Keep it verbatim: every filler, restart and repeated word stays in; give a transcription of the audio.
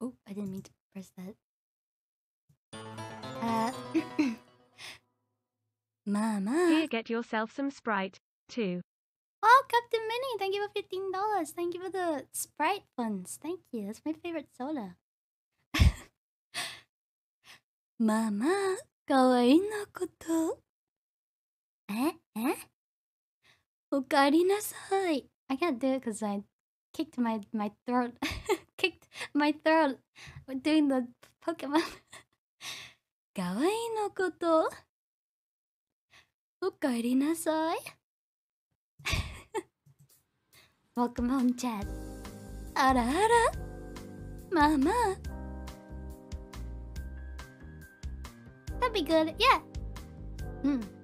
Oh, I didn't mean to press that. Uh, Mama. Here, get yourself some Sprite, too. Oh, Captain Minnie, thank you for fifteen dollars. Thank you for the Sprite funds. Thank you. That's my favorite soda. Mama, kawaii na koto. Eh? Eh? Okari nasai. I can't do it because I kicked my, my throat. Kicked my throat doing the Pokemon. Kawaii no koto. Okaeri nasai. Welcome home, chat. Ara ara. Mama. That'd be good. Yeah. Hmm.